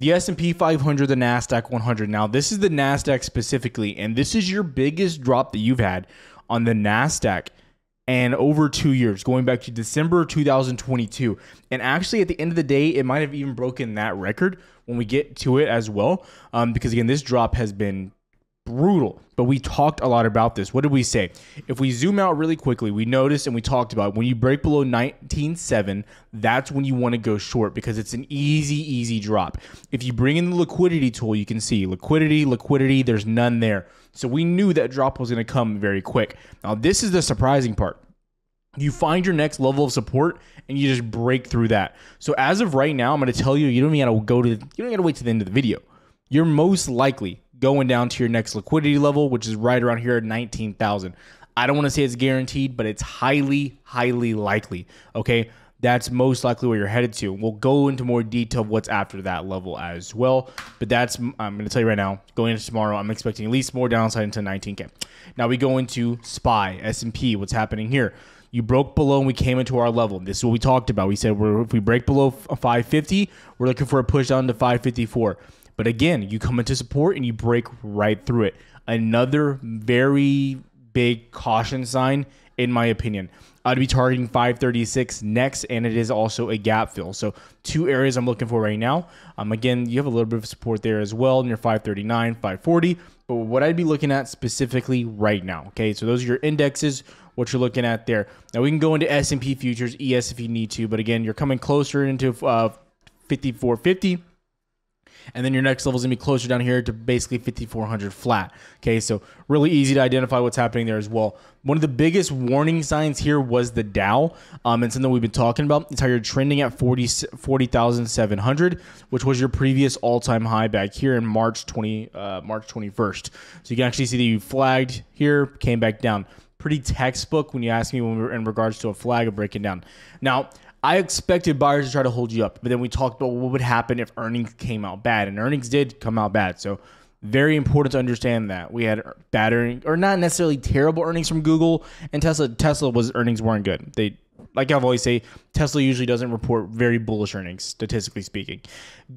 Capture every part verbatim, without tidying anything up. The S and P five hundred, the Nasdaq one hundred. Now, this is the Nasdaq specifically, and this is your biggest drop that you've had on the Nasdaq and over two years, going back to December two thousand twenty-two. And actually, at the end of the day, it might have even broken that record when we get to it as well, um, because, again, this drop has been brutal. But we talked a lot about this. What did we say? If we zoom out really quickly, we noticed and we talked about when you break below nineteen seven, that's when you want to go short because it's an easy, easy drop. If you bring in the liquidity tool, you can see liquidity, liquidity, there's none there. So we knew that drop was going to come very quick. Now, this is the surprising part. You find your next level of support and you just break through that. So as of right now, I'm going to tell you, you don't even got to go to, you don't got to wait to the end of the video. You're most likely going down to your next liquidity level, which is right around here at nineteen thousand. I don't want to say it's guaranteed, but it's highly, highly likely. Okay, that's most likely where you're headed to. We'll go into more detail of what's after that level as well. But that's, I'm going to tell you right now, going into tomorrow, I'm expecting at least more downside into nineteen K. Now we go into S P Y, S and P, what's happening here. You broke below and we came into our level. This is what we talked about. We said we're, if we break below five fifty, we're looking for a push down to five fifty-four. But again, you come into support and you break right through it. Another very big caution sign, in my opinion. I'd be targeting five thirty-six next, and it is also a gap fill. So two areas I'm looking for right now. Um, again, you have a little bit of support there as well near five thirty-nine, five forty. But what I'd be looking at specifically right now, okay? So those are your indexes, what you're looking at there. Now we can go into S and P futures, E S if you need to. But again, you're coming closer into uh, fifty-four fifty. And then your next level is going to be closer down here to basically fifty-four hundred flat. Okay, so really easy to identify what's happening there as well. One of the biggest warning signs here was the Dow. Um, and something we've been talking about. It's how you're trending at forty thousand seven hundred, which was your previous all-time high back here in March twenty-first. So you can actually see that you flagged here, came back down. Pretty textbook when you ask me when we were in regards to a flag of breaking down. Now, I expected buyers to try to hold you up, but then we talked about what would happen if earnings came out bad, and earnings did come out bad. So very important to understand that we had bad earnings, or not necessarily terrible earnings from Google and Tesla. Tesla was earnings weren't good. They, like I've always say, Tesla usually doesn't report very bullish earnings, statistically speaking.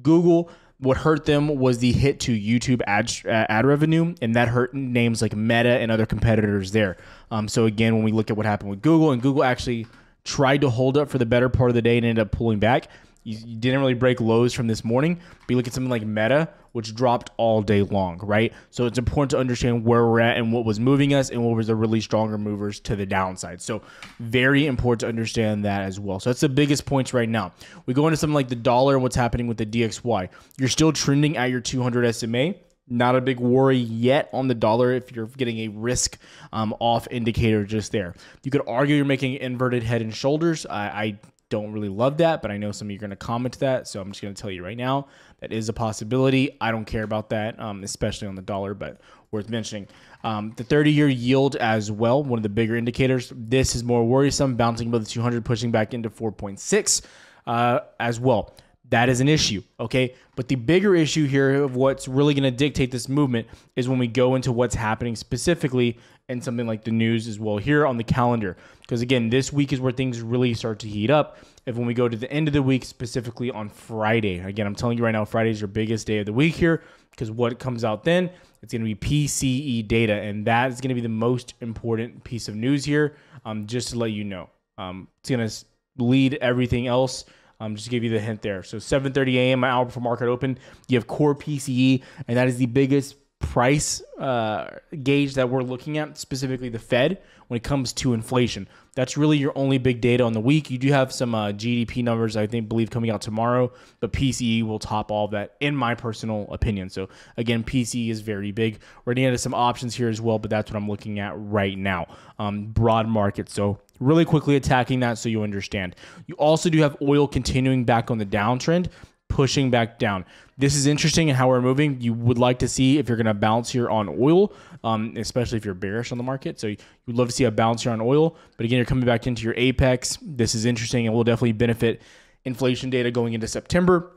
Google, what hurt them was the hit to YouTube ad, ad revenue, and that hurt names like Meta and other competitors there. Um, so again, when we look at what happened with Google, and Google actually tried to hold up for the better part of the day and ended up pulling back. You, you didn't really break lows from this morning. But you look at something like Meta, which dropped all day long, right? So it's important to understand where we're at and what was moving us and what was the really stronger movers to the downside. So very important to understand that as well. So that's the biggest points right now. We go into something like the dollar and what's happening with the D X Y. You're still trending at your two hundred S M A. Not a big worry yet on the dollar if you're getting a risk um, off indicator just there. You could argue you're making inverted head and shoulders. I, I don't really love that, but I know some of you are going to comment that. So I'm just going to tell you right now, that is a possibility. I don't care about that, um, especially on the dollar, but worth mentioning. Um, the thirty-year yield as well, one of the bigger indicators. This is more worrisome, bouncing above the two hundred, pushing back into four point six uh, as well. That is an issue, okay? But the bigger issue here of what's really going to dictate this movement is when we go into what's happening specifically and something like the news as well here on the calendar. Because again, this week is where things really start to heat up. If when we go to the end of the week, specifically on Friday, again, I'm telling you right now, Friday is your biggest day of the week here because what comes out then, it's going to be P C E data. And that is going to be the most important piece of news here, um, just to let you know. Um, it's going to lead everything else. Um, just to give you the hint there. So seven thirty a m, my hour before market open, you have core P C E, and that is the biggest price uh, gauge that we're looking at, specifically the Fed, when it comes to inflation. That's really your only big data on the week. You do have some uh, G D P numbers, I think, believe coming out tomorrow, but P C E will top all that, in my personal opinion. So again, P C E is very big. We're going to get some options here as well, but that's what I'm looking at right now. Um, broad market, so really quickly attacking that so you understand. You also do have oil continuing back on the downtrend, pushing back down. This is interesting in how we're moving. You would like to see if you're going to bounce here on oil, um, especially if you're bearish on the market. So you would love to see a bounce here on oil. But again, you're coming back into your apex. This is interesting and will definitely benefit inflation data going into September.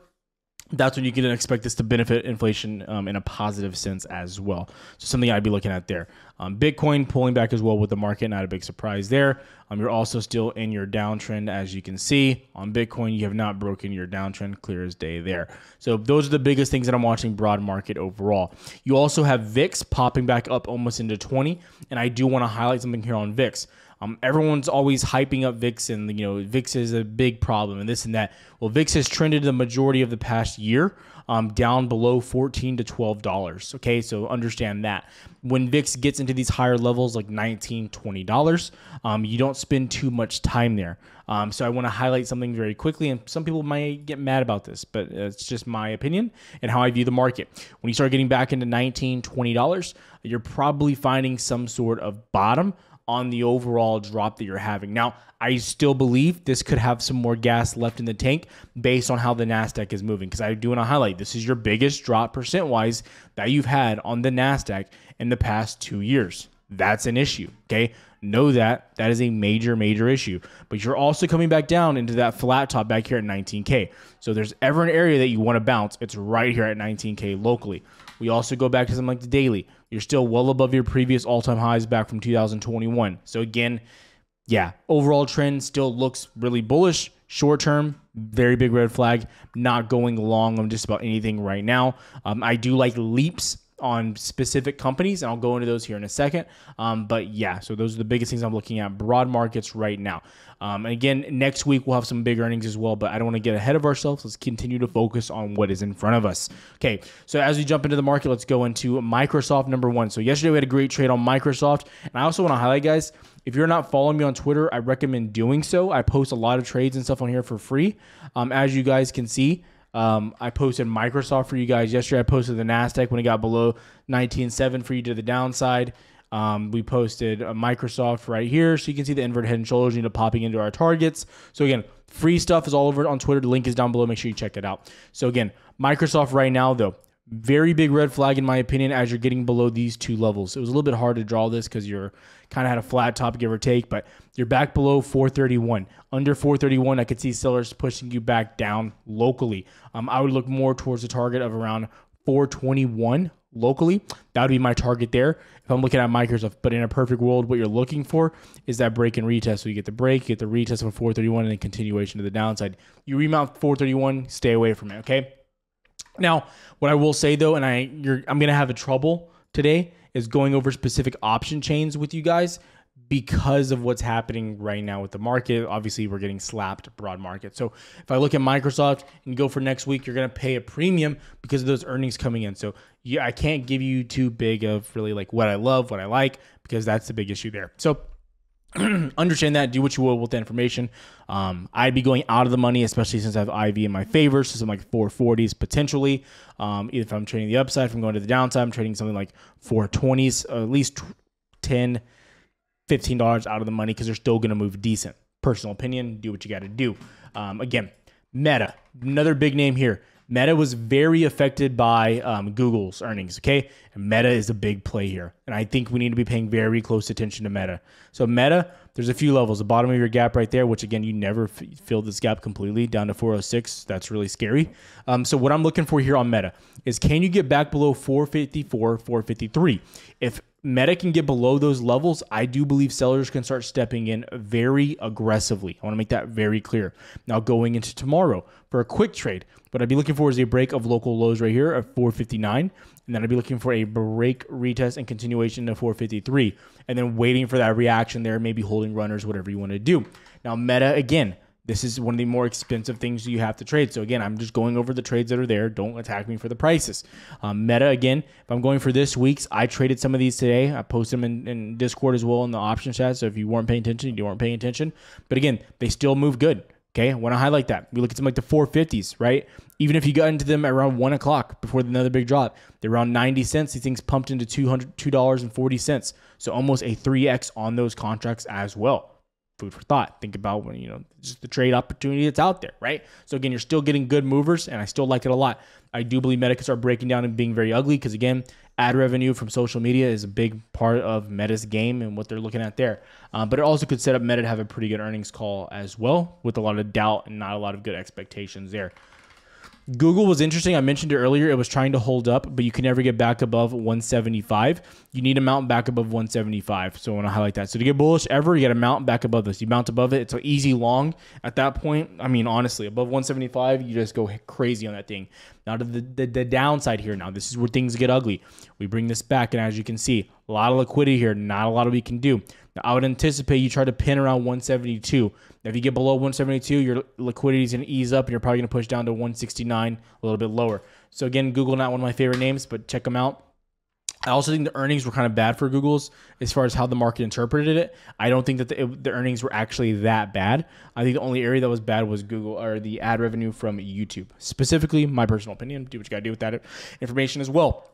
That's when you can expect this to benefit inflation um, in a positive sense as well. So something I'd be looking at there. Um, Bitcoin pulling back as well with the market, not a big surprise there. Um, you're also still in your downtrend, as you can see. On Bitcoin, you have not broken your downtrend, clear as day there. So those are the biggest things that I'm watching broad market overall. You also have V I X popping back up almost into twenty, and I do want to highlight something here on V I X. Um, everyone's always hyping up V I X, and you know V I X is a big problem and this and that. Well, V I X has trended the majority of the past year um, down below fourteen to twelve dollars. Okay, so understand that when V I X gets into these higher levels like nineteen, twenty dollars, um, you don't spend too much time there. Um, so I want to highlight something very quickly, and some people might get mad about this, but it's just my opinion and how I view the market. When you start getting back into nineteen, twenty dollars, you're probably finding some sort of bottom on the overall drop that you're having. Now, I still believe this could have some more gas left in the tank based on how the Nasdaq is moving, because I do want to highlight this is your biggest drop percent-wise that you've had on the Nasdaq in the past two years. That's an issue, okay? Know that. That is a major, major issue. But you're also coming back down into that flat top back here at nineteen K. So there's ever an area that you want to bounce. It's right here at nineteen K locally. We also go back to something like the daily. You're still well above your previous all-time highs back from two thousand twenty-one. So again, yeah, overall trend still looks really bullish. Short term, very big red flag. Not going long on just about anything right now. Um, I do like leaps on specific companies, and I'll go into those here in a second. Um, but yeah, so those are the biggest things I'm looking at broad markets right now. Um, and again, next week we'll have some big earnings as well, but I don't want to get ahead of ourselves. Let's continue to focus on what is in front of us. Okay, so as we jump into the market, let's go into Microsoft number one. So yesterday we had a great trade on Microsoft, and I also want to highlight, guys, if you're not following me on Twitter, I recommend doing so. I post a lot of trades and stuff on here for free. Um, as you guys can see, Um, I posted Microsoft for you guys yesterday. I posted the Nasdaq when it got below nineteen seven for you to the downside. Um, we posted Microsoft right here, so you can see the inverted head and shoulders into popping into our targets. So again, free stuff is all over on Twitter. The link is down below. Make sure you check it out. So again, Microsoft right now though, very big red flag in my opinion as you're getting below these two levels. It was a little bit hard to draw this because you're kind of had a flat top, give or take, but you're back below four thirty-one. Under four thirty-one, I could see sellers pushing you back down locally. Um, I would look more towards the target of around four twenty-one locally. That would be my target there if I'm looking at Microsoft. But in a perfect world, what you're looking for is that break and retest. So you get the break, you get the retest of four thirty-one, and then continuation to the downside. You remount four thirty-one, stay away from it, okay? Now, what I will say though, and I, you're, I'm going to have a trouble today, is going over specific option chains with you guys because of what's happening right now with the market. Obviously, we're getting slapped broad market. So if I look at Microsoft and go for next week, you're going to pay a premium because of those earnings coming in. So yeah, I can't give you too big of really like what I love, what I like, because that's the big issue there. So understand that, do what you will with the information. Um, I'd be going out of the money, especially since I have I V in my favor, so something like four forties potentially. Um, if I'm trading the upside, if I'm going to the downside, I'm trading something like four twenties, at least ten, fifteen dollars out of the money because they're still going to move decent. Personal opinion, do what you got to do. Um, again, Meta, another big name here. Meta was very affected by um, Google's earnings, okay? And Meta is a big play here. And I think we need to be paying very close attention to Meta. So Meta, there's a few levels. The bottom of your gap right there, which again, you never fill this gap completely down to four oh six. That's really scary. Um, so what I'm looking for here on Meta is, can you get back below four fifty-four, four fifty-three? If Meta can get below those levels, I do believe sellers can start stepping in very aggressively. I want to make that very clear. Now going into tomorrow for a quick trade, what I'd be looking for is a break of local lows right here of four fifty-nine. And then I'd be looking for a break, retest, and continuation to four fifty-three. And then waiting for that reaction there, maybe holding runners, whatever you want to do. Now Meta, again, this is one of the more expensive things you have to trade. So again, I'm just going over the trades that are there. Don't attack me for the prices. Um, Meta, again, if I'm going for this week's, I traded some of these today. I posted them in, in Discord as well in the option chat. So if you weren't paying attention, you weren't paying attention. But again, they still move good. Okay, I want to highlight that. We look at some like the four fifties, right? Even if you got into them at around one o'clock before another big drop, they're around ninety cents. These things pumped into two hundred, two dollars and forty cents. So almost a three X on those contracts as well. Food for thought. Think about when, you know, just the trade opportunity that's out there, right? So again, you're still getting good movers, and I still like it a lot. I do believe Meta can start breaking down and being very ugly because again, ad revenue from social media is a big part of Meta's game and what they're looking at there. Um, but it also could set up Meta to have a pretty good earnings call as well, with a lot of doubt and not a lot of good expectations there. Google was interesting. I mentioned it earlier. It was trying to hold up, but you can never get back above one seventy-five. You need a mount back above one seventy-five. So I want to highlight that. So to get bullish ever, you got to mount back above this. You mount above it. It's an easy long at that point. I mean, honestly, above one seventy-five, you just go crazy on that thing. Now to the, the, the downside here. Now, this is where things get ugly. We bring this back, and as you can see, a lot of liquidity here. Not a lot we can do. Now, I would anticipate you try to pin around one seventy-two. Now, if you get below one seventy-two, your liquidity is going to ease up, and you're probably going to push down to one sixty-nine, a little bit lower. So again, Google, not one of my favorite names, but check them out. I also think the earnings were kind of bad for Google's as far as how the market interpreted it. I don't think that the, it, the earnings were actually that bad. I think the only area that was bad was Google or the ad revenue from YouTube. Specifically, my personal opinion. Do what you got to do with that information as well.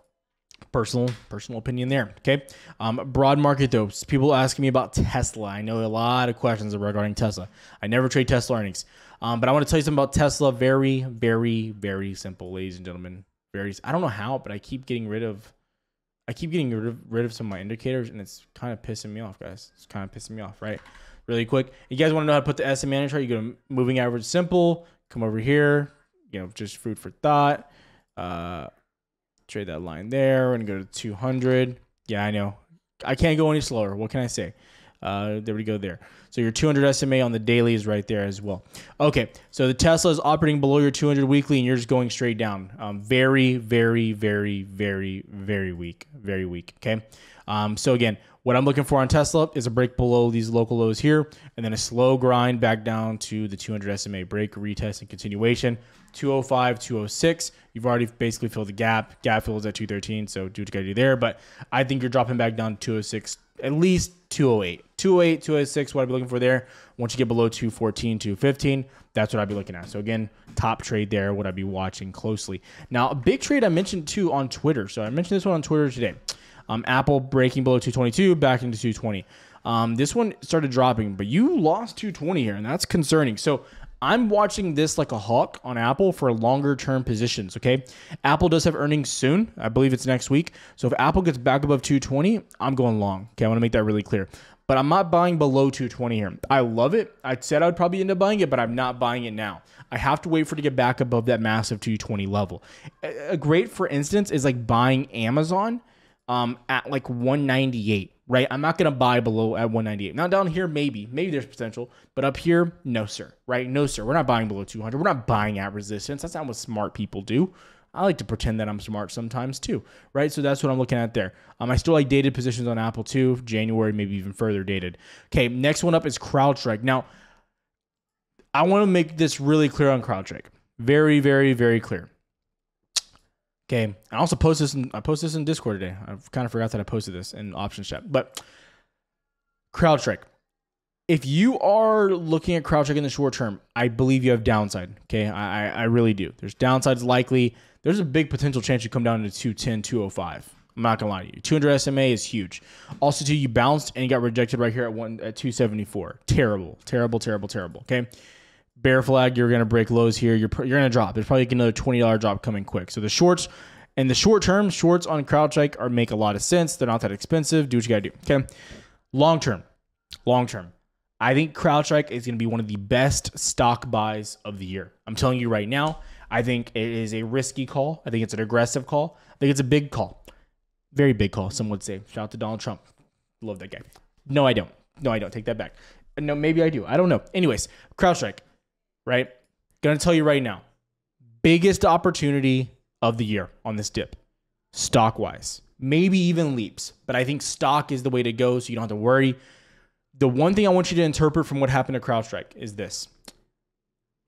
Personal, personal opinion there. Okay. Um, broad market though. People asking me about Tesla. I know a lot of questions regarding Tesla. I never trade Tesla earnings. Um, but I want to tell you something about Tesla. Very, very, very simple, ladies and gentlemen. Very, I don't know how, but I keep getting rid of, I keep getting rid of, rid of some of my indicators, and it's kind of pissing me off, guys. It's kind of pissing me off, right? Really quick. You guys want to know how to put the S M A on your chart? You go to moving average simple, come over here, you know, just food for thought. Uh, Trade that line there and go to two hundred. Yeah, I know. I can't go any slower. What can I say? Uh, there we go there. So your two hundred S M A on the daily is right there as well. Okay, so the Tesla is operating below your two hundred weekly, and you're just going straight down. Um, very, very, very, very, very weak. Very weak, okay? Um, so again, what I'm looking for on Tesla is a break below these local lows here, and then a slow grind back down to the two hundred S M A break, retest, and continuation. two oh five, two oh six. You've already basically filled the gap. Gap fills at two thirteen, so do what you gotta do there. But I think you're dropping back down to two oh six, at least two oh eight. two oh eight, two oh six, what I'd be looking for there. Once you get below two fourteen, two fifteen, that's what I'd be looking at. So again, top trade there, what I'd be watching closely. Now, a big trade I mentioned too on Twitter. So I mentioned this one on Twitter today. Um, Apple breaking below two twenty-two, back into two twenty. Um, this one started dropping, but you lost two twenty here, and that's concerning. So I'm watching this like a hawk on Apple for longer term positions, okay? Apple does have earnings soon. I believe it's next week. So if Apple gets back above two twenty, I'm going long. Okay, I want to make that really clear. But I'm not buying below two twenty here. I love it. I said I would probably end up buying it, but I'm not buying it now. I have to wait for it to get back above that massive two twenty level. A great, for instance, is like buying Amazon um, at like one ninety-eight. Right, I'm not gonna buy below at one ninety-eight. Now down here, maybe, maybe there's potential, but up here, no sir, right? No sir, we're not buying below two hundred. We're not buying at resistance. That's not what smart people do. I like to pretend that I'm smart sometimes too, right? So that's what I'm looking at there. Um, I still like dated positions on Apple too, January, maybe even further dated. Okay, next one up is CrowdStrike. Now, I wanna make this really clear on CrowdStrike. Very, very, very clear. Okay, I also post this in, I post this in Discord today. I kind of forgot that I posted this in options chat. But CrowdStrike, if you are looking at CrowdStrike in the short term, I believe you have downside. Okay, I, I really do. There's downsides likely. There's a big potential chance you come down to two ten, two oh five. I'm not gonna lie to you. two hundred S M A is huge. Also, too, you bounced and got rejected right here at one at two seventy-four. Terrible, terrible, terrible, terrible. Okay. Bear flag, you're going to break lows here. You're, you're going to drop. There's probably like another twenty dollar drop coming quick. So the shorts and the short term shorts on CrowdStrike are make a lot of sense. They're not that expensive. Do what you got to do. Okay. Long term, long term. I think CrowdStrike is going to be one of the best stock buys of the year. I'm telling you right now, I think it is a risky call. I think it's an aggressive call. I think it's a big call. Very big call. Some would say, shout out to Donald Trump. Love that guy. No, I don't. No, I don't. Take that back. No, maybe I do. I don't know. Anyways, CrowdStrike. Right? Going to tell you right now, biggest opportunity of the year on this dip, stock-wise. Maybe even leaps, but I think stock is the way to go, so you don't have to worry. The one thing I want you to interpret from what happened to CrowdStrike is this,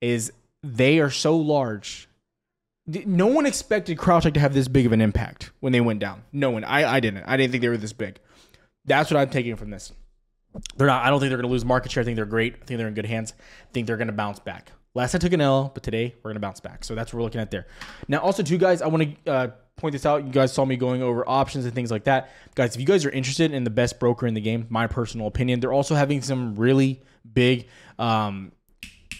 is they are so large. No one expected CrowdStrike to have this big of an impact when they went down. No one. I, I didn't. I didn't think they were this big. That's what I'm taking from this. They're not. I don't think they're going to lose market share. I think they're great. I think they're in good hands. I think they're going to bounce back. Last I took an L, but today we're going to bounce back. So that's what we're looking at there. Now, also, too, guys, I want to uh, point this out. You guys saw me going over options and things like that. Guys, if you guys are interested in the best broker in the game, my personal opinion, they're also having some really big um,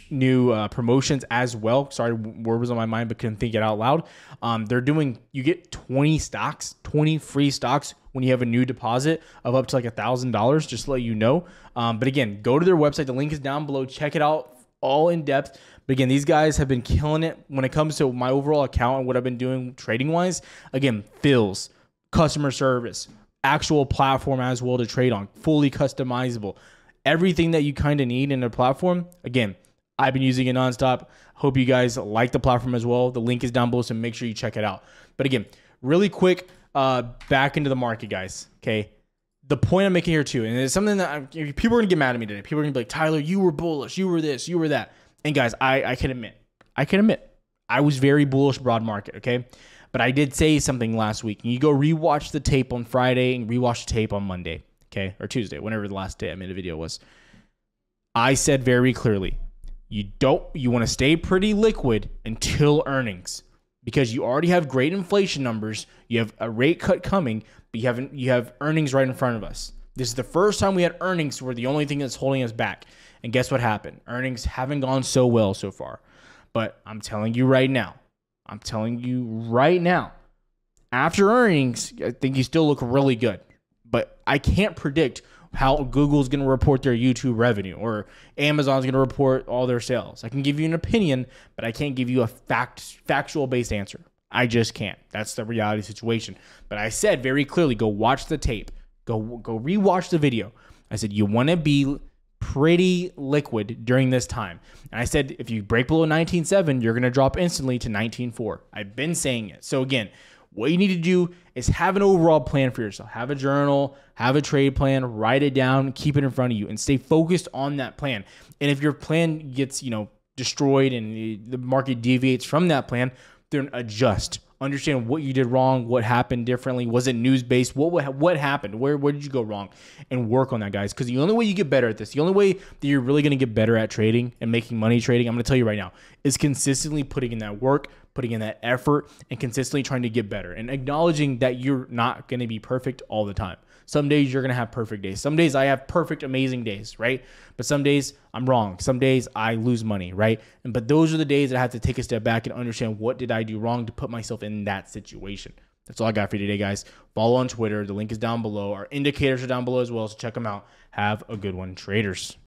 new uh, promotions as well. Sorry, word was on my mind, but couldn't think it out loud. Um, they're doing, you get twenty stocks, twenty free stocks when you have a new deposit of up to like a thousand dollars, just to let you know. Um, but again, go to their website. The link is down below. Check it out. all in depth. But again, these guys have been killing it when it comes to my overall account and what I've been doing trading wise. Again, fills, customer service, actual platform as well to trade on, fully customizable, everything that you kind of need in a platform. Again, I've been using it nonstop. Hope you guys like the platform as well. The link is down below, so make sure you check it out. But again, really quick, uh, back into the market, guys. Okay. The point I'm making here too, and it's something that I'm, people are gonna get mad at me today. People are gonna be like, Tyler, you were bullish, you were this, you were that. And guys, I, I can admit, I can admit, I was very bullish broad market, okay? But I did say something last week. And you go rewatch the tape on Friday and rewatch the tape on Monday, okay? Or Tuesday, whenever the last day I made a video was. I said very clearly, you don't, you wanna stay pretty liquid until earnings, because you already have great inflation numbers, you have a rate cut coming, but you haven't, you have earnings right in front of us. This is the first time we had earnings were the only thing that's holding us back. And guess what happened? Earnings haven't gone so well so far. But I'm telling you right now, I'm telling you right now, after earnings, I think you still look really good. But I can't predict how Google's going to report their YouTube revenue or Amazon's going to report all their sales. I can give you an opinion, but I can't give you a fact, factual based answer. I just can't. That's the reality situation. But I said very clearly, go watch the tape. Go, go rewatch the video. I said, you want to be pretty liquid during this time. And I said, if you break below nineteen seven, you're going to drop instantly to nineteen four. I've been saying it. So again, what you need to do is have an overall plan for yourself. Have a journal, have a trade plan, write it down, keep it in front of you, and stay focused on that plan. And if your plan gets, you know, destroyed and the market deviates from that plan, then adjust. Understand what you did wrong, what happened differently, was it news-based, what, what what happened, where where did you go wrong, and work on that, guys, because the only way you get better at this, the only way that you're really going to get better at trading and making money trading, I'm going to tell you right now, is consistently putting in that work, putting in that effort, and consistently trying to get better, and acknowledging that you're not going to be perfect all the time. Some days you're going to have perfect days. Some days I have perfect, amazing days, right? But some days I'm wrong. Some days I lose money, right? And, but those are the days that I have to take a step back and understand what did I do wrong to put myself in that situation. That's all I got for you today, guys. Follow on Twitter. The link is down below. Our indicators are down below as well, so check them out. Have a good one, traders.